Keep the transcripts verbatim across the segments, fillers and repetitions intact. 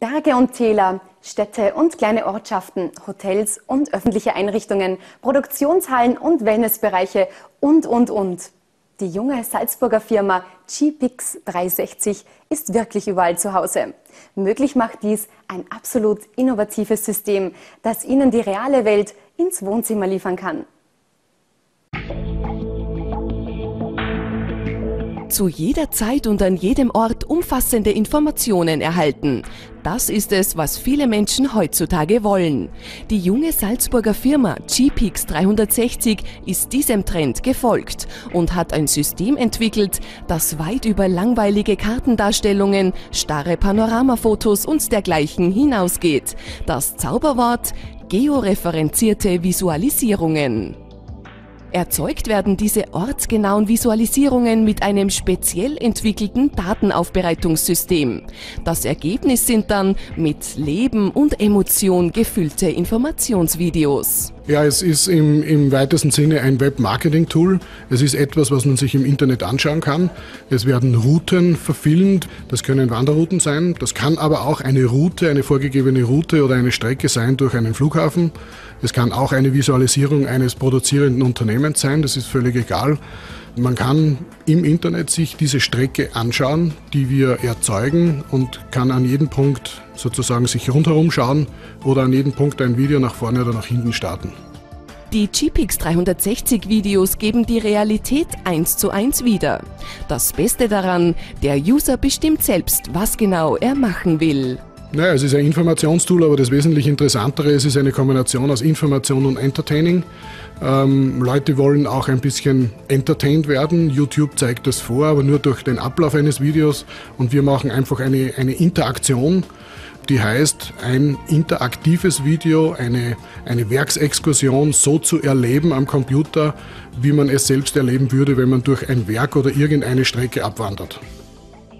Berge und Täler, Städte und kleine Ortschaften, Hotels und öffentliche Einrichtungen, Produktionshallen und Wellnessbereiche und, und, und. Die junge Salzburger Firma GPixS dreihundertsechzig ist wirklich überall zu Hause. Möglich macht dies ein absolut innovatives System, das Ihnen die reale Welt ins Wohnzimmer liefern kann. Zu jeder Zeit und an jedem Ort umfassende Informationen erhalten. Das ist es, was viele Menschen heutzutage wollen. Die junge Salzburger Firma GPixS dreihundertsechzig ist diesem Trend gefolgt und hat ein System entwickelt, das weit über langweilige Kartendarstellungen, starre Panoramafotos und dergleichen hinausgeht. Das Zauberwort: georeferenzierte Visualisierungen. Erzeugt werden diese ortsgenauen Visualisierungen mit einem speziell entwickelten Datenaufbereitungssystem. Das Ergebnis sind dann mit Leben und Emotion gefüllte Informationsvideos. Ja, es ist im, im weitesten Sinne ein Web-Marketing-Tool. Es ist etwas, was man sich im Internet anschauen kann. Es werden Routen verfilmt. Das können Wanderrouten sein. Das kann aber auch eine Route, eine vorgegebene Route oder eine Strecke sein durch einen Flughafen. Es kann auch eine Visualisierung eines produzierenden Unternehmens sein. Das ist völlig egal. Man kann im Internet sich diese Strecke anschauen, die wir erzeugen, und kann an jedem Punkt sozusagen sich rundherum schauen oder an jedem Punkt ein Video nach vorne oder nach hinten starten. Die GPixS dreihundertsechzig Videos geben die Realität eins zu eins wieder. Das Beste daran: der User bestimmt selbst, was genau er machen will. Naja, es ist ein Informationstool, aber das wesentlich Interessantere ist, es ist eine Kombination aus Information und Entertaining. Ähm, Leute wollen auch ein bisschen entertained werden. YouTube zeigt das vor, aber nur durch den Ablauf eines Videos. Und wir machen einfach eine, eine Interaktion, die heißt, ein interaktives Video, eine, eine Werksexkursion so zu erleben am Computer, wie man es selbst erleben würde, wenn man durch ein Werk oder irgendeine Strecke abwandert.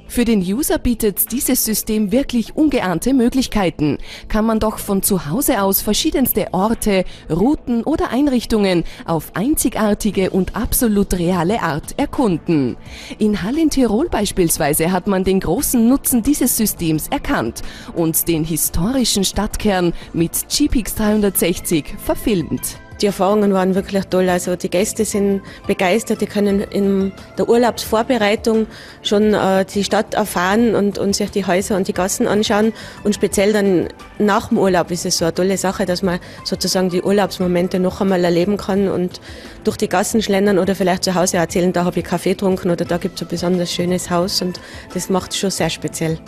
Für den User bietet dieses System wirklich ungeahnte Möglichkeiten. Kann man doch von zu Hause aus verschiedenste Orte, Routen oder Einrichtungen auf einzigartige und absolut reale Art erkunden. In Hall in Tirol beispielsweise hat man den großen Nutzen dieses Systems erkannt und den historischen Stadtkern mit GPixS dreihundertsechzig verfilmt. Die Erfahrungen waren wirklich toll, also die Gäste sind begeistert, die können in der Urlaubsvorbereitung schon äh, die Stadt erfahren und, und sich die Häuser und die Gassen anschauen, und speziell dann nach dem Urlaub ist es so eine tolle Sache, dass man sozusagen die Urlaubsmomente noch einmal erleben kann und durch die Gassen schlendern oder vielleicht zu Hause erzählen, da habe ich Kaffee getrunken oder da gibt es ein besonders schönes Haus, und das macht es schon sehr speziell.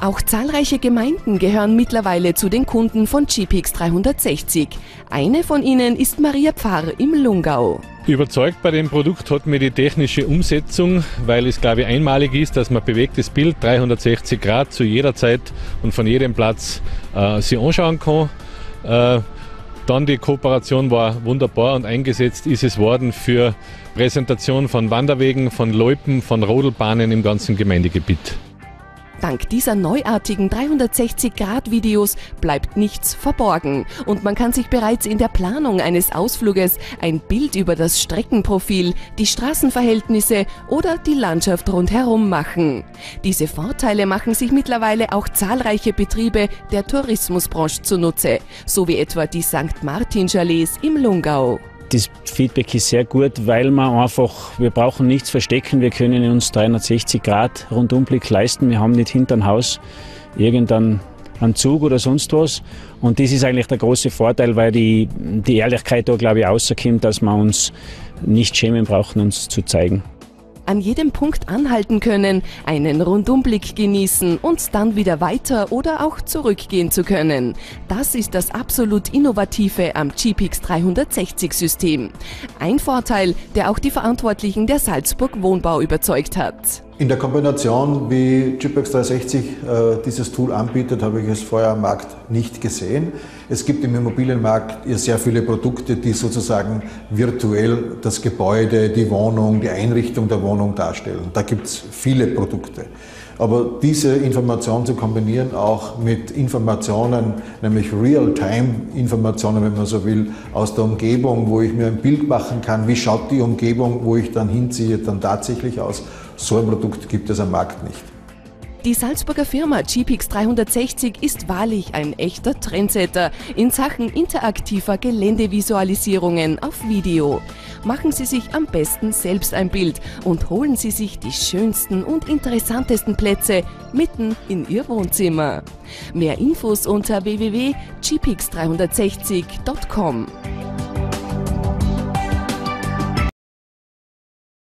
Auch zahlreiche Gemeinden gehören mittlerweile zu den Kunden von GPixS dreihundertsechzig. Eine von ihnen ist Mariapfarr im Lungau. Überzeugt bei dem Produkt hat mir die technische Umsetzung, weil es, glaube ich, einmalig ist, dass man bewegtes Bild dreihundertsechzig Grad zu jeder Zeit und von jedem Platz äh, sich anschauen kann. Äh, Dann die Kooperation war wunderbar, und eingesetzt ist es worden für Präsentation von Wanderwegen, von Loipen, von Rodelbahnen im ganzen Gemeindegebiet. Dank dieser neuartigen dreihundertsechzig Grad Videos bleibt nichts verborgen, und man kann sich bereits in der Planung eines Ausfluges ein Bild über das Streckenprofil, die Straßenverhältnisse oder die Landschaft rundherum machen. Diese Vorteile machen sich mittlerweile auch zahlreiche Betriebe der Tourismusbranche zunutze, so wie etwa die Sankt Martin Chalets im Lungau. Das Feedback ist sehr gut, weil man einfach, wir brauchen nichts verstecken, wir können uns dreihundertsechzig Grad Rundumblick leisten, wir haben nicht hinterm Haus irgendeinen Zug oder sonst was, und das ist eigentlich der große Vorteil, weil die, die Ehrlichkeit da, glaube ich, rauskommt, dass wir uns nicht schämen brauchen, uns zu zeigen. An jedem Punkt anhalten können, einen Rundumblick genießen und dann wieder weiter oder auch zurückgehen zu können. Das ist das absolut Innovative am GPixS dreihundertsechzig System. Ein Vorteil, der auch die Verantwortlichen der Salzburg Wohnbau überzeugt hat. In der Kombination, wie GPixS dreihundertsechzig äh, dieses Tool anbietet, habe ich es vorher am Markt nicht gesehen. Es gibt im Immobilienmarkt sehr viele Produkte, die sozusagen virtuell das Gebäude, die Wohnung, die Einrichtung der Wohnung darstellen. Da gibt es viele Produkte. Aber diese Information zu kombinieren auch mit Informationen, nämlich Real-Time-Informationen, wenn man so will, aus der Umgebung, wo ich mir ein Bild machen kann, wie schaut die Umgebung, wo ich dann hinziehe, dann tatsächlich aus. So ein Produkt gibt es am Markt nicht. Die Salzburger Firma GPixS dreihundertsechzig ist wahrlich ein echter Trendsetter in Sachen interaktiver Geländevisualisierungen auf Video. Machen Sie sich am besten selbst ein Bild und holen Sie sich die schönsten und interessantesten Plätze mitten in Ihr Wohnzimmer. Mehr Infos unter w w w punkt g pix dreihundertsechzig punkt com.